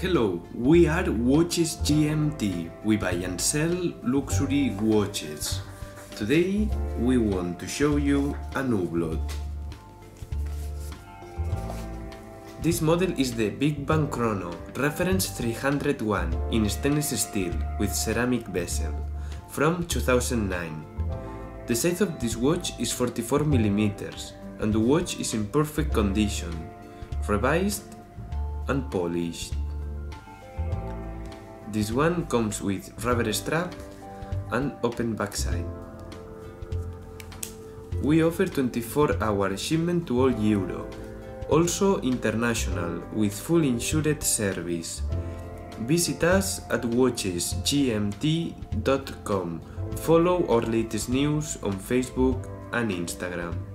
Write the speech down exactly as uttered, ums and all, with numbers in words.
Hello, we are Watches G M T. We buy and sell luxury watches. Today we want to show you a new blood. This model is the Big Bang Chrono Reference three oh one in stainless steel with ceramic bezel from two thousand nine. The size of this watch is forty-four millimeters and the watch is in perfect condition, revised and polished. This one comes with rubber strap and open backside. We offer twenty-four hour shipment to all Europe, also international, with full insured service. Visit us at watches G M T dot com. Follow our latest news on Facebook and Instagram.